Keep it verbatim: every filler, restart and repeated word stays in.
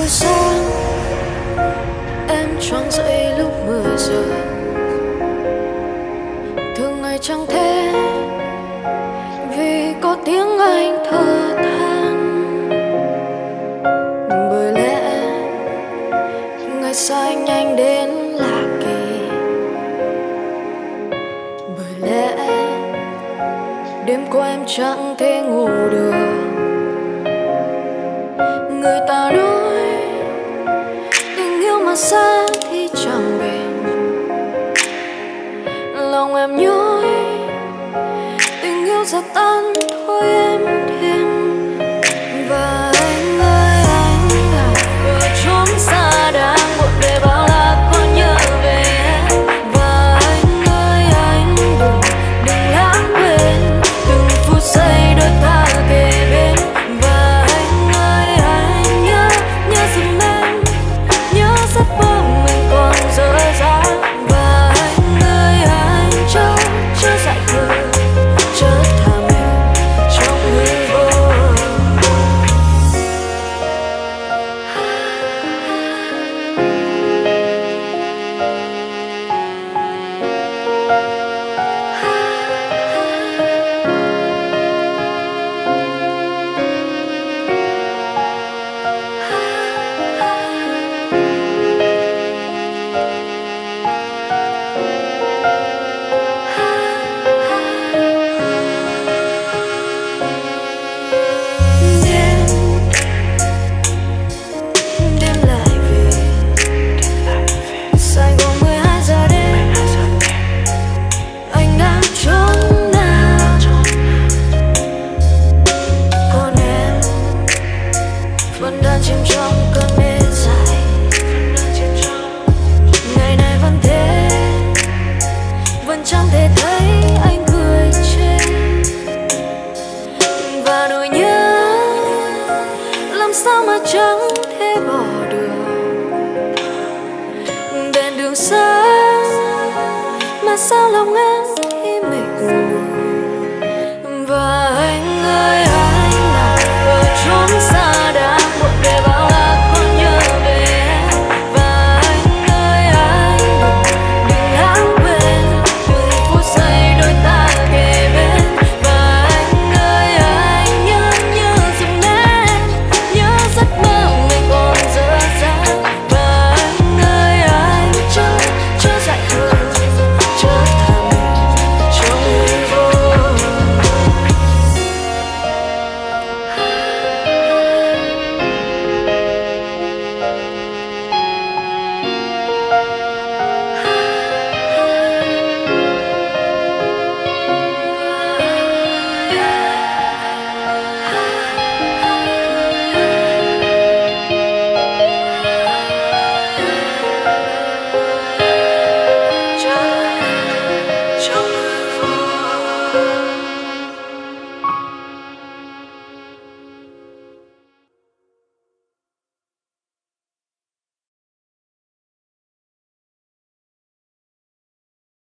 buổi sáng em choáng dậy lúc mười giờ. Thường ngày chẳng thế vì có tiếng anh thở than, bởi lẽ ngày sai nhanh đến lạ kỳ, bởi lẽ đêm qua em chẳng thể ngủ được. Người ta nói tình yêu mà xa thì chẳng bền, lòng em nhói tình yêu giật tan thôi em thêm. Và anh ơi anh là cửa trốn xa đang buồn bề bao la, có nhớ về em. Và anh ơi anh đừng đừng lãng quên từng phút giây đôi ta kề bên. Sao lòng em